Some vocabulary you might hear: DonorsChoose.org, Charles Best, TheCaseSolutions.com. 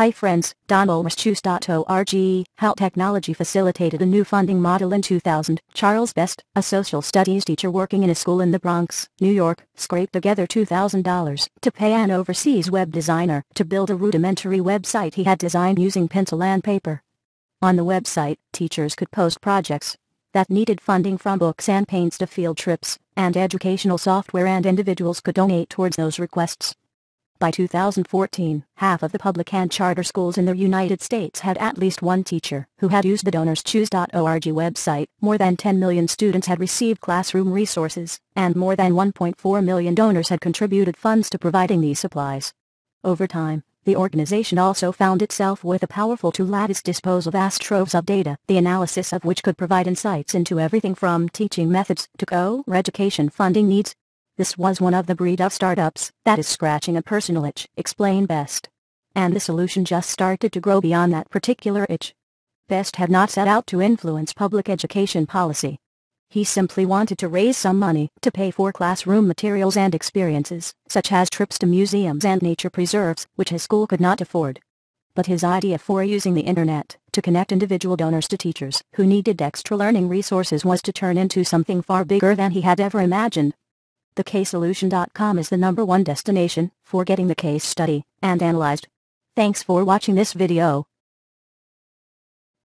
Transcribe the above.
Hi friends, DonorsChoose.org, how technology facilitated a new funding model in 2000. Charles Best, a social studies teacher working in a school in the Bronx, New York, scraped together $2,000 to pay an overseas web designer to build a rudimentary website he had designed using pencil and paper. On the website, teachers could post projects that needed funding from books and paints to field trips, and educational software, and individuals could donate towards those requests. By 2014, half of the public and charter schools in the United States had at least one teacher who had used the DonorsChoose.org website, more than 10 million students had received classroom resources, and more than 1.4 million donors had contributed funds to providing these supplies. Over time, the organization also found itself with a powerful tool at its disposal: vast troves of data, the analysis of which could provide insights into everything from teaching methods to core education funding needs. This was one of the breed of startups that is scratching a personal itch, explained Best. And the solution just started to grow beyond that particular itch. Best had not set out to influence public education policy. He simply wanted to raise some money to pay for classroom materials and experiences, such as trips to museums and nature preserves, which his school could not afford. But his idea for using the internet to connect individual donors to teachers who needed extra learning resources was to turn into something far bigger than he had ever imagined. TheCaseSolutions.com is the number one destination for getting the case study and analyzed. Thanks for watching this video.